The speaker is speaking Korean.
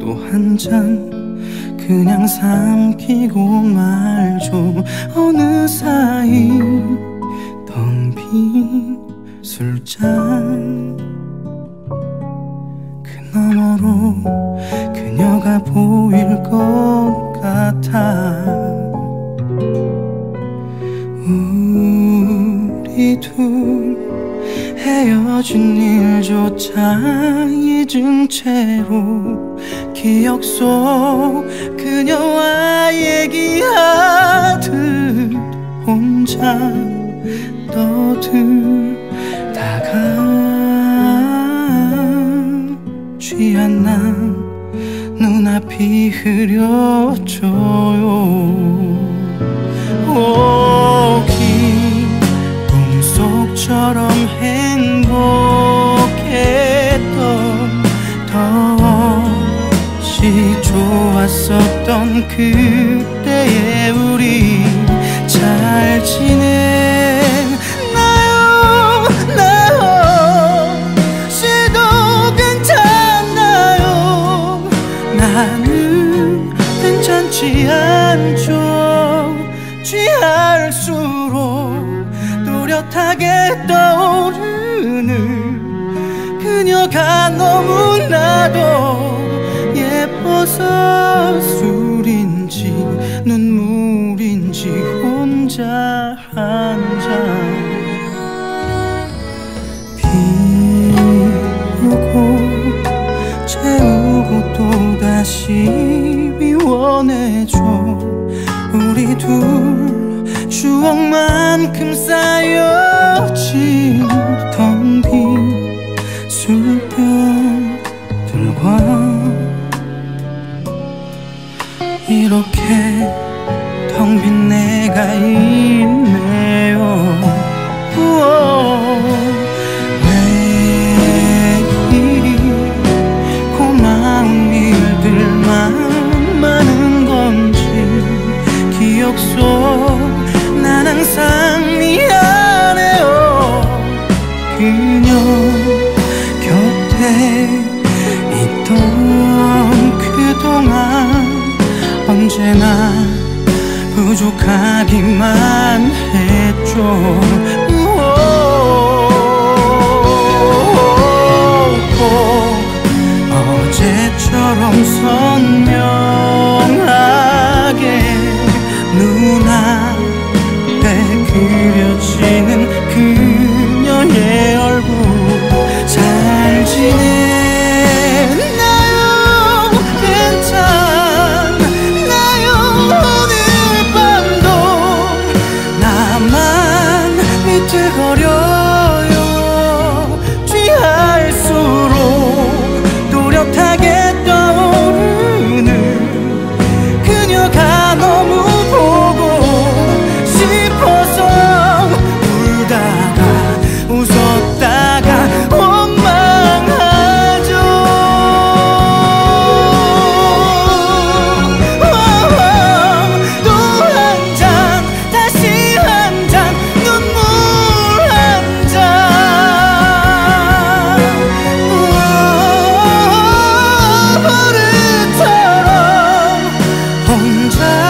또 한 잔 그냥 삼키고 말죠. 어느 사이 텅 빈 술잔 그 너머로 그녀가 보일 것 같아. 우리 둘 헤어진 일조차 잊은 채로 기억 속 그녀와 얘기하듯 혼자 떠들다가 취한 난 눈앞이 흐려져요. 오긴 꿈속처럼 행복했던 더없이 좋았었던 그때의 우리 잘 지내나요? 나 혹시도 괜찮나요? 나는 괜찮지 않죠. 취할수록 또렷하게 떠오르 그녀가 너무나도 예뻐서 술인지 눈물인지 혼자 한 잔 비우고 채우고 또다시 미워내줘. 우리 둘 추억만큼 쌓여진 텅 빈 술병들과 이렇게 텅 빈 내가 있네요. 매일이 고마운 일들만 많은 건지 기억 속 난 항상 미안해요. 그녀 있던 그동안 언제나 부족하기만 했죠. 꼭 어제처럼 선명하게 눈앞에 그려지는 그녀의 얼굴 잘 지내나요? 괜찮나요? 오늘 밤도 나만 비틀거려요. 취할수록 또렷하게 떠오르는 그녀가 너무 보고 싶어서 울다가 웃었다가 혼자